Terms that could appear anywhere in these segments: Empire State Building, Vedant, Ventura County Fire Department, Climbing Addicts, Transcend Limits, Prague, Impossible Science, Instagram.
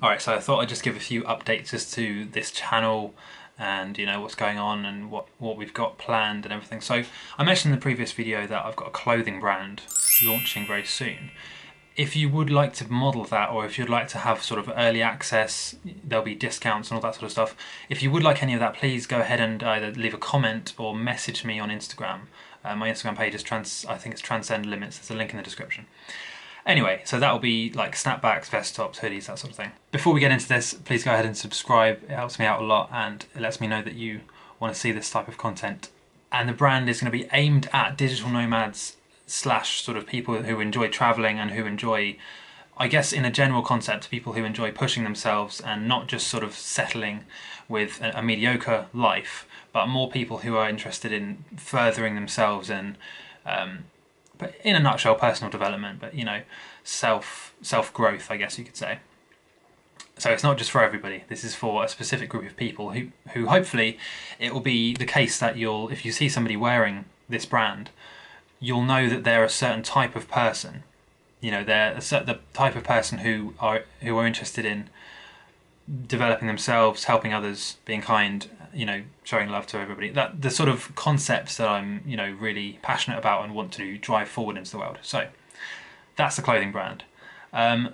Alright, so I thought I'd just give a few updates as to this channel and, you know, what's going on and what we've got planned and everything. So I mentioned in the previous video that I've got a clothing brand launching very soon. If you would like to model that, or if you'd like to have sort of early access, there'll be discounts and all that sort of stuff. If you would like any of that, please go ahead and either leave a comment or message me on Instagram. My Instagram page is Transcend Limits. There's a link in the description. Anyway, so that'll be like snapbacks, vest tops, hoodies, that sort of thing. Before we get into this, please go ahead and subscribe. It helps me out a lot and it lets me know that you want to see this type of content. And the brand is going to be aimed at digital nomads slash sort of people who enjoy traveling and who enjoy, I guess in a general concept, people who enjoy pushing themselves and not just sort of settling with a mediocre life, but more people who are interested in furthering themselves and, but in a nutshell, personal development, but you know, self-growth, I guess you could say. So it's not just for everybody. This is for a specific group of people who hopefully it will be the case that you'll, if you see somebody wearing this brand, you'll know that they're a certain type of person. You know, they're the type of person who are interested in developing themselves, helping others, being kind, you know, showing love to everybody. That the sort of concepts that I'm, you know, really passionate about and want to drive forward into the world. So that's the clothing brand.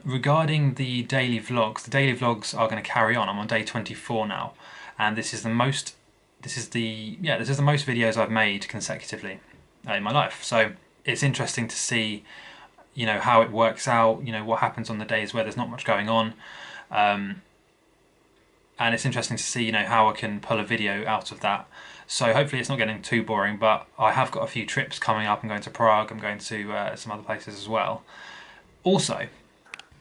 Regarding the daily vlogs are going to carry on. I'm on day 24 now, and this is the most. This is the most videos I've made consecutively in my life, so it's interesting to see, you know, how it works out, you know, what happens on the days where there's not much going on, and it's interesting to see, you know, how I can pull a video out of that. So hopefully it's not getting too boring, but I have got a few trips coming up. I'm going to Prague, I'm going to some other places as well. Also,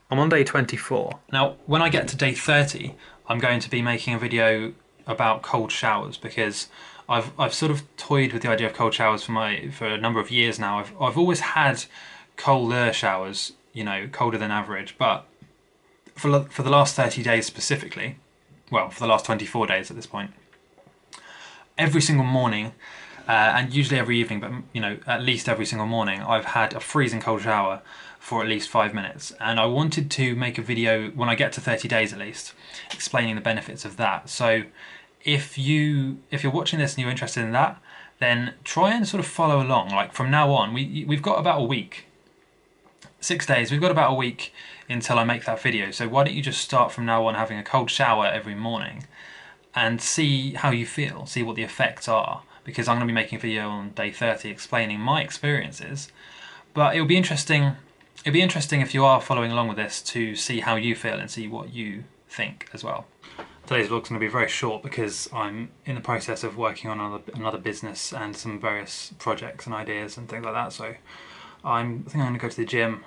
I'm on day 24. Now when I get to day 30, I'm going to be making a video about cold showers, because I've sort of toyed with the idea of cold showers for a number of years now. I've always had colder showers, you know, colder than average, but for the last 30 days specifically, well, for the last 24 days at this point, every single morning, and usually every evening, but you know, at least every single morning, I've had a freezing cold shower for at least 5 minutes. And I wanted to make a video when I get to 30 days at least, explaining the benefits of that. So if you're watching this and you're interested in that, then try and sort of follow along. Like from now on, we've got about a week, 6 days, we've got about a week until I make that video. So why don't you just start from now on having a cold shower every morning and see how you feel, see what the effects are, because I'm going to be making a video on day 30 explaining my experiences. But it'll be interesting if you are following along with this to see how you feel and see what you think as well. Today's vlog's going to be very short because I'm in the process of working on another business and some various projects and ideas and things like that. So I think I'm going to go to the gym.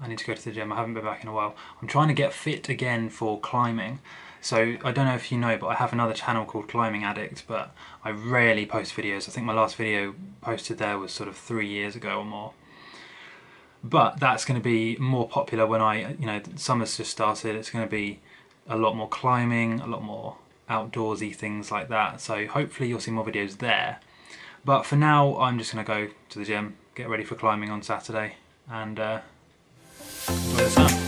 I need to go to the gym. I haven't been back in a while. I'm trying to get fit again for climbing. So I don't know if you know, but I have another channel called Climbing Addicts, but I rarely post videos. I think my last video posted there was sort of 3 years ago or more. But that's going to be more popular when you know, summer's just started. It's going to be a lot more climbing, a lot more outdoorsy things like that. So hopefully you'll see more videos there. But for now, I'm just gonna go to the gym, get ready for climbing on Saturday, and enjoy the sun.